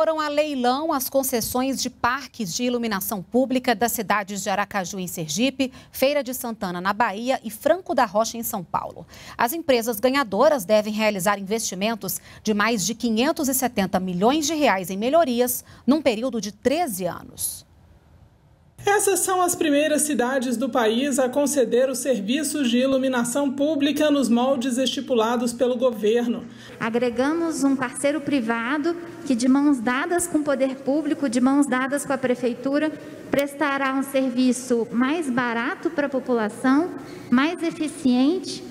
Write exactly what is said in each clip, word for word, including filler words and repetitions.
Foram a leilão as concessões de parques de iluminação pública das cidades de Aracaju, em Sergipe, Feira de Santana, na Bahia e Franco da Rocha, em São Paulo. As empresas ganhadoras devem realizar investimentos de mais de quinhentos e setenta milhões de reais em melhorias num período de treze anos. Essas são as primeiras cidades do país a conceder os serviços de iluminação pública nos moldes estipulados pelo governo. Agregamos um parceiro privado que, de mãos dadas com o poder público, de mãos dadas com a prefeitura, prestará um serviço mais barato para a população, mais eficiente,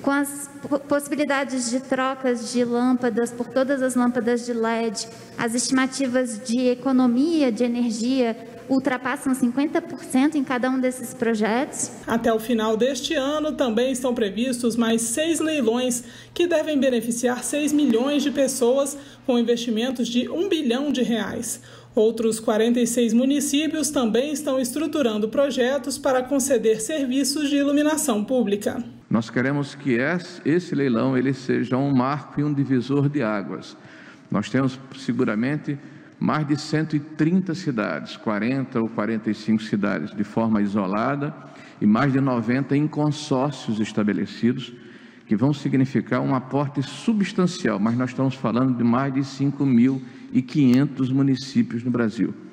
com as possibilidades de trocas de lâmpadas por todas as lâmpadas de L E D, as estimativas de economia de energia ultrapassam cinquenta por cento em cada um desses projetos. Até o final deste ano, também estão previstos mais seis leilões que devem beneficiar seis milhões de pessoas com investimentos de um bilhão de reais. Outros quarenta e seis municípios também estão estruturando projetos para conceder serviços de iluminação pública. Nós queremos que esse leilão ele seja um marco e um divisor de águas. Nós temos seguramente mais de cento e trinta cidades, quarenta ou quarenta e cinco cidades de forma isolada e mais de noventa em consórcios estabelecidos, que vão significar um aporte substancial, mas nós estamos falando de mais de cinco mil e quinhentos municípios no Brasil.